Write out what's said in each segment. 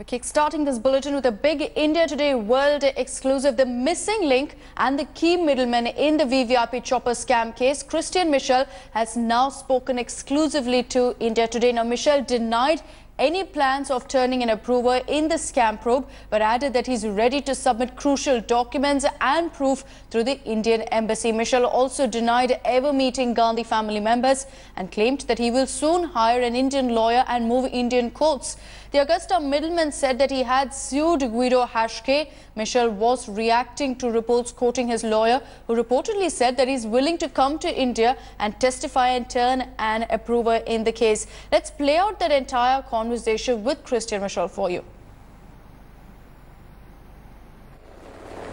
We're kickstarting this bulletin with a big India Today World exclusive. The missing link and the key middleman in the VVIP Chopper scam case, Christian Michel, has now spoken exclusively to India Today. Now, Michel denied any plans of turning an approver in the scam probe, but added that he's ready to submit crucial documents and proof through the Indian embassy. Michel also denied ever meeting Gandhi family members and claimed that he will soon hire an Indian lawyer and move Indian courts. The Augusta middleman said that he had sued Guido Haschke. Michel was reacting to reports quoting his lawyer, who reportedly said that he's willing to come to India and testify and turn an approver in the case. Let's play out that entire conversation with Christian Michel for you.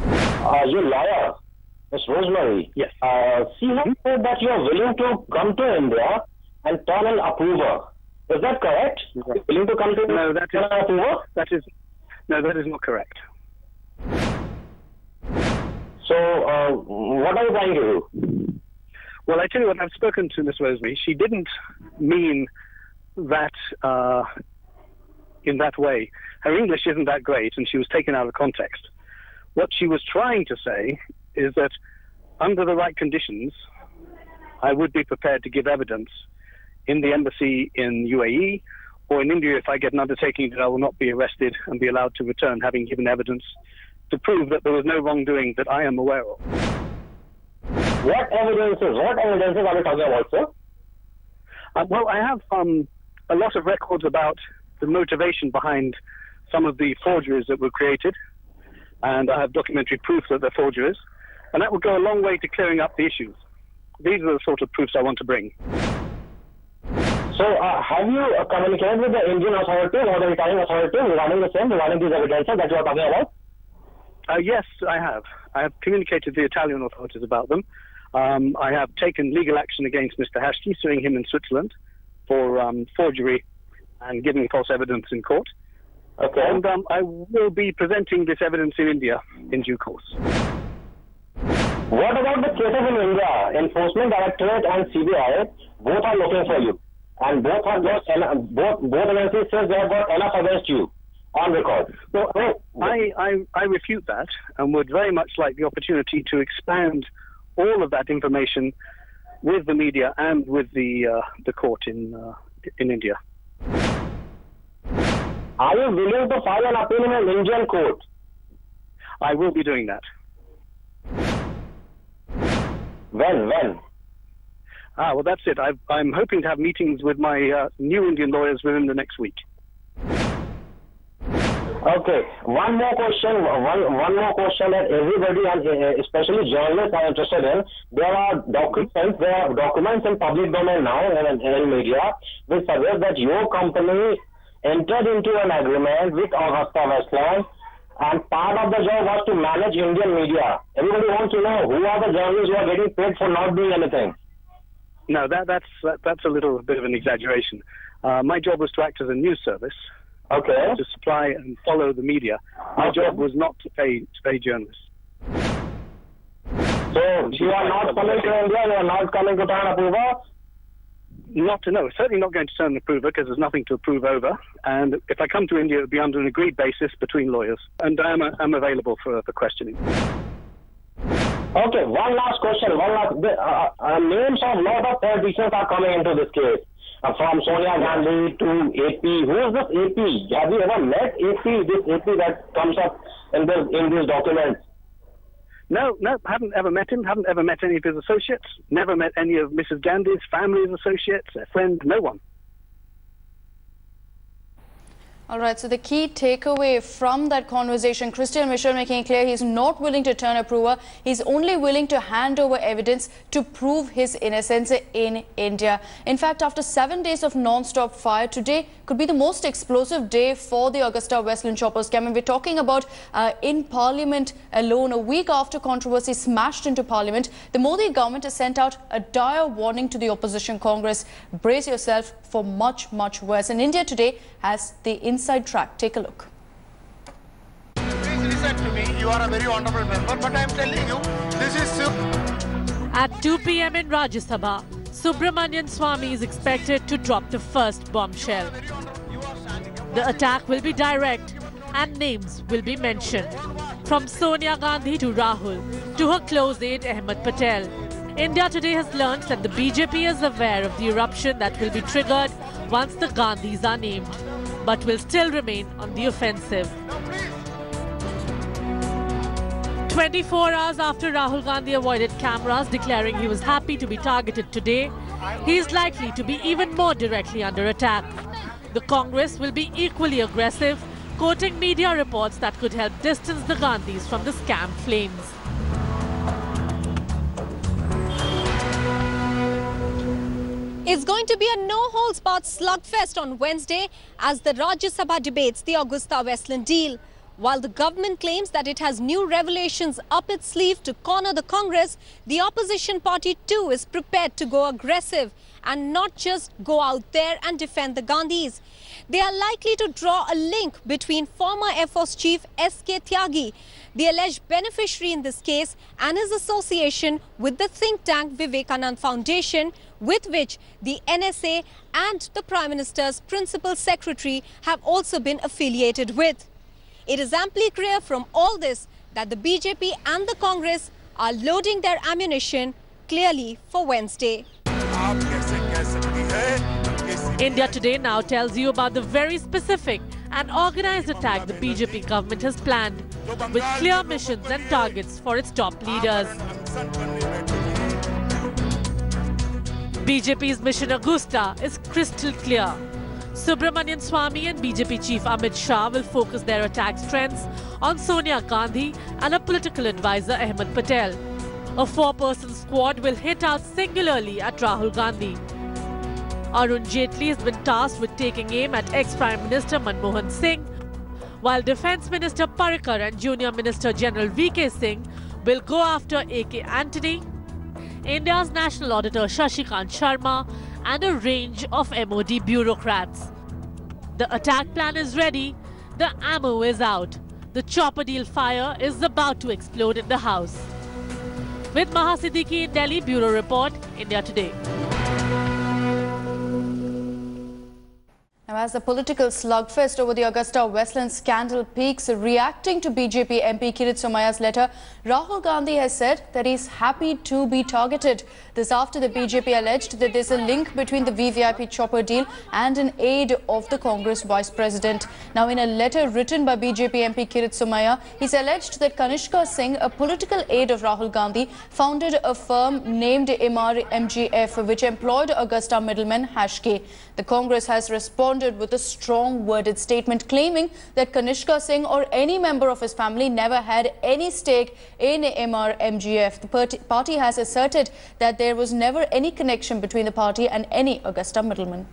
Your lawyer, Ms. Rosemary, yes. She has said that you're willing to come to India and turn an approver. Is that correct? Yes. Willing to come to no, that is, approval? That is no, that is not correct. So, what are you trying to do? Well, I tell you what, I've spoken to Miss Rosemary. She didn't mean that in that way. Her English isn't that great, and she was taken out of context. What she was trying to say is that under the right conditions, I would be prepared to give evidence in the embassy in UAE or in India if I get an undertaking that I will not be arrested and be allowed to return, having given evidence to prove that there was no wrongdoing that I am aware of. What evidences are we talking about, sir? Well, I have a lot of records about the motivation behind some of the forgeries that were created, and I have documentary proof that they're forgeries, and that would go a long way to clearing up the issues. These are the sort of proofs I want to bring. So, have you communicated with the Indian authority or the Italian authority regarding these evidences that you are talking about? Yes, I have. I have communicated to the Italian authorities about them. I have taken legal action against Mr. Haschke, suing him in Switzerland for forgery and giving false evidence in court. Okay. And I will be presenting this evidence in India in due course. What about the cases in India? Enforcement Directorate and CBI, both are looking for you. And both agencies says they have got enough against you on record. Well, I refute that and would very much like the opportunity to expand all of that information with the media and with the court in India. Are you willing to file an appeal in an Indian court? I will be doing that. When? Ah, well, that's it. I'm hoping to have meetings with my new Indian lawyers within the next week. Okay. One more question that everybody, and especially journalists, are interested in. There are documents in public domain now and in media which suggest that your company entered into an agreement with AgustaWestland, and part of the job was to manage Indian media. Everybody wants to know who are the journalists who are getting paid for not doing anything. No, that's a little bit of an exaggeration. My job was to act as a news service, okay, to supply and follow the media. My job was not to pay journalists. So you are not coming to India. You are not coming to turn approver. Certainly not going to turn approver because there's nothing to approve over. And if I come to India, it would be under an agreed basis between lawyers. And I'm available for questioning. Okay, one last question. Names of lot of politicians are coming into this case, from Sonia Gandhi to AP. Who is this AP? Have you ever met AP? This AP that comes up in this document? No, haven't ever met him. Haven't ever met any of his associates. Never met any of Mrs. Gandhi's family's associates, a friend, no one. All right, so the key takeaway from that conversation, Christian Michel making clear he's not willing to turn approver. He's only willing to hand over evidence to prove his innocence in India. In fact, after 7 days of non-stop fire, today could be the most explosive day for the AgustaWestland Chopper scam. And we're talking about in Parliament alone, a week after controversy smashed into Parliament, the Modi government has sent out a dire warning to the opposition Congress. Brace yourself for much, much worse. And India Today has the inside track. Take a look. Please listen to me. You are a very honorable member, but I am telling you, this is... At 2 p.m. in Rajya Sabha, Subramanian Swami is expected to drop the first bombshell. The attack will be direct and names will be mentioned. From Sonia Gandhi to Rahul, to her close aide Ahmed Patel. India Today has learned that the BJP is aware of the eruption that will be triggered once the Gandhis are named, but will still remain on the offensive. 24 hours after Rahul Gandhi avoided cameras, declaring he was happy to be targeted today, he is likely to be even more directly under attack. The Congress will be equally aggressive, quoting media reports that could help distance the Gandhis from the scam flames. It's going to be a no-holds-barred slugfest on Wednesday as the Rajya Sabha debates the AgustaWestland deal. While the government claims that it has new revelations up its sleeve to corner the Congress, the opposition party too is prepared to go aggressive and not just go out there and defend the Gandhis. They are likely to draw a link between former Air Force Chief SP Tyagi, the alleged beneficiary in this case, and his association with the think tank Vivekananda Foundation, with which the NSA and the Prime Minister's Principal Secretary have also been affiliated with. It is amply clear from all this that the BJP and the Congress are loading their ammunition clearly for Wednesday. India Today now tells you about the very specific and organized attack the BJP government has planned, with clear missions and targets for its top leaders. BJP's mission Agusta is crystal clear. Subramanian Swami and BJP Chief Amit Shah will focus their attack strengths on Sonia Gandhi and her political advisor Ahmed Patel. A four-person squad will hit out singularly at Rahul Gandhi. Arun Jaitley has been tasked with taking aim at ex-Prime Minister Manomohan Singh, while Defence Minister Parikar and Junior Minister General VK Singh will go after AK Anthony, India's National Auditor Shashikant Sharma, and a range of MOD bureaucrats. The attack plan is ready, the ammo is out. The chopper deal fire is about to explode in the house. With Mahasiddiki in Delhi, Bureau Report, India Today. Now, as the political slugfest over the AgustaWestland scandal peaks, reacting to BJP MP Kirit Somaiya's letter, Rahul Gandhi has said that he's happy to be targeted. This after the BJP alleged that there's a link between the VVIP Chopper deal and an aide of the Congress Vice President. Now, in a letter written by BJP MP Kirit Somaiya, he's alleged that Kanishka Singh, a political aide of Rahul Gandhi, founded a firm named Emaar MGF, which employed Augusta middleman Haschke. The Congress has responded with a strong worded statement claiming that Kanishka Singh or any member of his family never had any stake in Emaar MGF. The party has asserted that there was never any connection between the party and any Augusta middleman.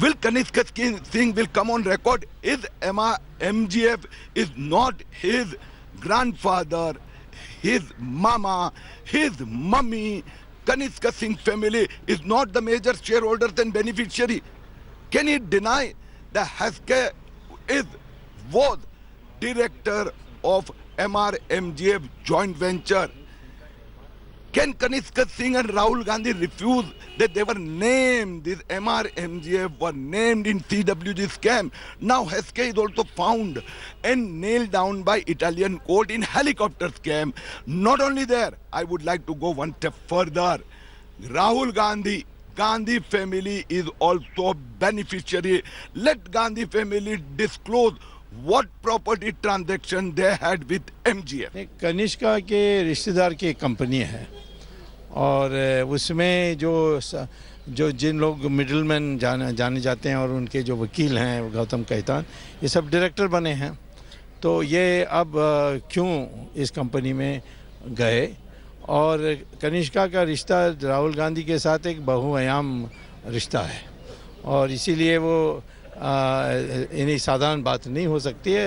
Will Kanishka Singh will come on record if Emaar MGF is not his grandfather, his mama, his mummy. Kanishka Singh family is not the major shareholders and beneficiary. Can he deny that Haschke was director of Emaar MGF joint venture? Can Kanishka Singh and Rahul Gandhi refuse that they were named, this Emaar MGF were named in CWG scam? Now Haschke is also found and nailed down by Italian court in helicopter scam. Not only there, I would like to go one step further. Rahul Gandhi family is also beneficiary. Let Gandhi family disclose what property transaction they had with MGF. Kanishka के रिश्तेदार की company है और उसमें जो जिन लोग middleman जाने जाते हैं और उनके जो वकील हैं गौतम कैतान, ये सब डायरेक्टर बने हैं. तो ये अब क्यों इस कंपनी में गए? और कनिष्का का रिश्ता राहुल गांधी के साथ एक बहुआयाम रिश्ता है और इसीलिए वो इन्हीं साधारण बात नहीं हो सकती है.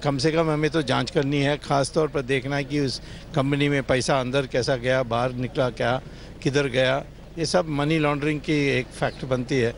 कम से कम हमें तो जांच करनी है, खास तौर पर देखना है कि उस कंपनी में पैसा अंदर कैसा गया, बाहर निकला क्या, किधर गया. ये सब मनी लॉन्ड्रिंग की एक फैक्ट बनती है.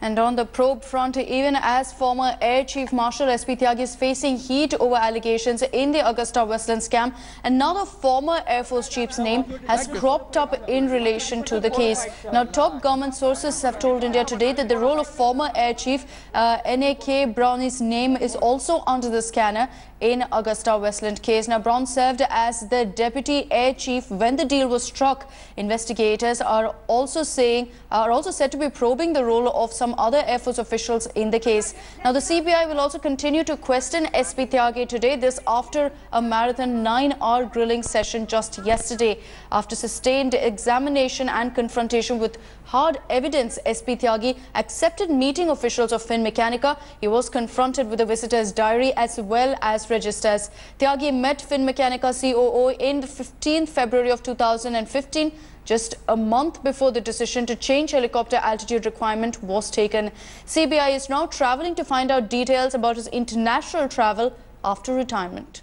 And on the probe front, even as former Air Chief Marshal SP Tyagi is facing heat over allegations in the AgustaWestland scam, and now the former Air Force Chief's name has cropped up in relation to the case. Now, top government sources have told India Today that the role of former Air Chief NAK Brownie's name is also under the scanner in AgustaWestland case. Now, Brown served as the Deputy Air Chief when the deal was struck. Investigators are also said to be probing the role of some other Air Force officials in the case. Now, the CBI will also continue to question SP Tyagi today, this after a marathon 9-hour grilling session just yesterday. After sustained examination and confrontation with hard evidence, SP Tyagi accepted meeting officials of Finmeccanica. He was confronted with a visitor's diary as well as registers. Tyagi met Finmeccanica COO in the 15th February of 2015, just a month before the decision to change helicopter altitude requirement was taken. CBI is now travelling to find out details about his international travel after retirement.